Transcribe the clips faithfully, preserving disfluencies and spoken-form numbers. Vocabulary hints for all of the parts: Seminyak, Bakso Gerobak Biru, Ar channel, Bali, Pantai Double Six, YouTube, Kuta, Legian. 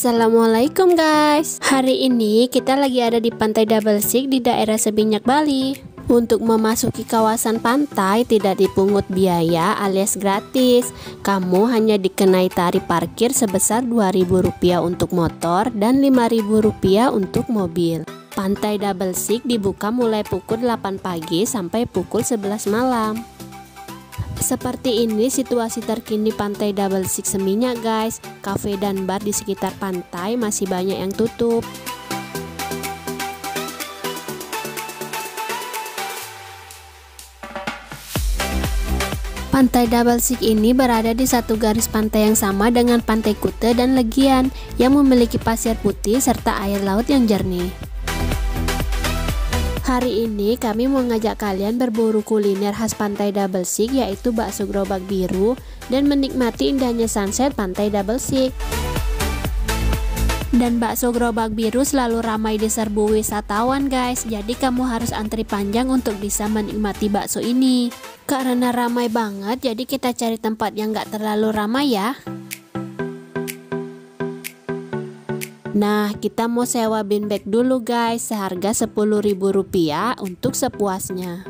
Assalamualaikum guys. Hari ini kita lagi ada di Pantai Double Six di daerah Seminyak, Bali. Untuk memasuki kawasan pantai tidak dipungut biaya alias gratis. Kamu hanya dikenai tarif parkir sebesar dua ribu rupiah untuk motor dan lima ribu rupiah untuk mobil. Pantai Double Six dibuka mulai pukul delapan pagi sampai pukul sebelas malam. Seperti ini situasi terkini Pantai Double Six Seminyak guys. Kafe dan bar di sekitar pantai masih banyak yang tutup. Pantai Double Six ini berada di satu garis pantai yang sama dengan Pantai Kuta dan Legian yang memiliki pasir putih serta air laut yang jernih. Hari ini kami mau ngajak kalian berburu kuliner khas Pantai Double Six, yaitu bakso gerobak biru, dan menikmati indahnya sunset Pantai Double Six. Dan bakso gerobak biru selalu ramai diserbu wisatawan guys, jadi kamu harus antri panjang untuk bisa menikmati bakso ini. Karena ramai banget, jadi kita cari tempat yang nggak terlalu ramai ya. Nah, kita mau sewa beanbag dulu guys, seharga sepuluh ribu rupiah untuk sepuasnya.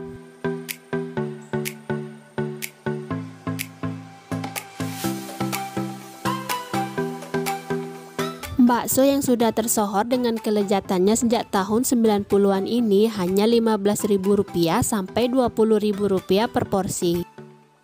Bakso yang sudah tersohor dengan kelezatannya sejak tahun sembilan puluhan ini hanya lima belas ribu rupiah sampai dua puluh ribu rupiah per porsi.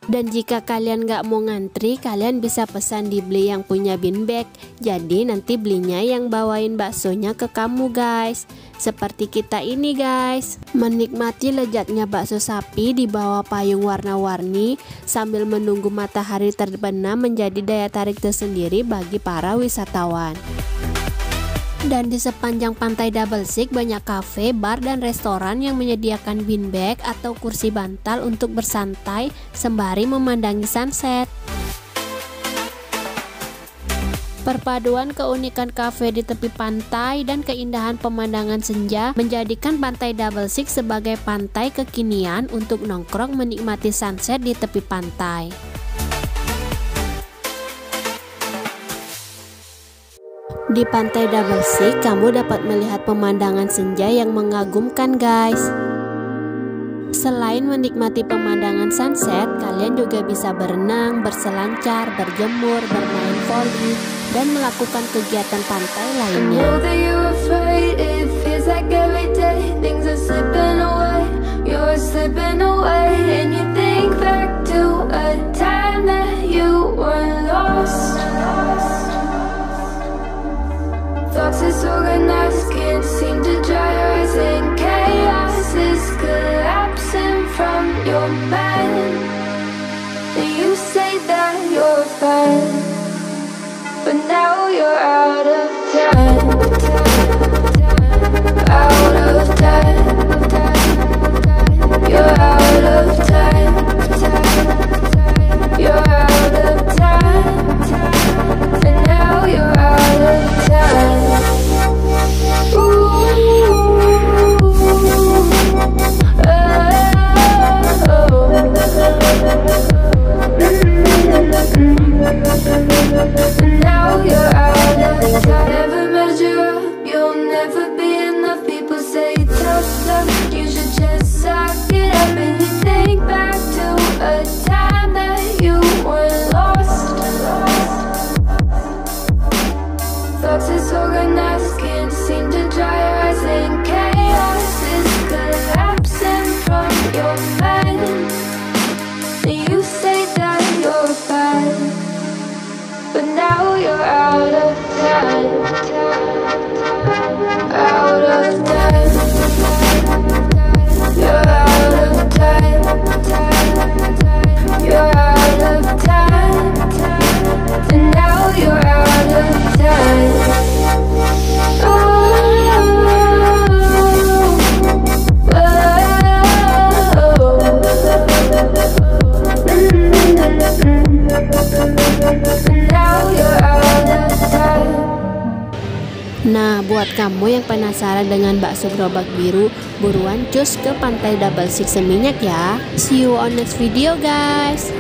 Dan jika kalian gak mau ngantri, kalian bisa pesan dibeli yang punya beanbag. Jadi nanti belinya yang bawain baksonya ke kamu guys. Seperti kita ini guys, menikmati lezatnya bakso sapi di bawah payung warna-warni sambil menunggu matahari terbenam menjadi daya tarik tersendiri bagi para wisatawan. Dan di sepanjang Pantai Double Six banyak kafe, bar, dan restoran yang menyediakan beanbag atau kursi bantal untuk bersantai sembari memandangi sunset. Perpaduan keunikan kafe di tepi pantai dan keindahan pemandangan senja menjadikan Pantai Double Six sebagai pantai kekinian untuk nongkrong menikmati sunset di tepi pantai. Di Pantai Double Six, kamu dapat melihat pemandangan senja yang mengagumkan guys. Selain menikmati pemandangan sunset, kalian juga bisa berenang, berselancar, berjemur, bermain voli, dan melakukan kegiatan pantai lainnya. Disorganized, can't seem to dry your eyes, and chaos is collapsing from your mind. And you say that you're fine, but now you're out of time, out of time, you're out of time, you're out of time, and now you're out of time. Nah, buat kamu yang penasaran dengan bakso gerobak biru, buruan cus ke Pantai Double Six Seminyak ya. See you on next video guys.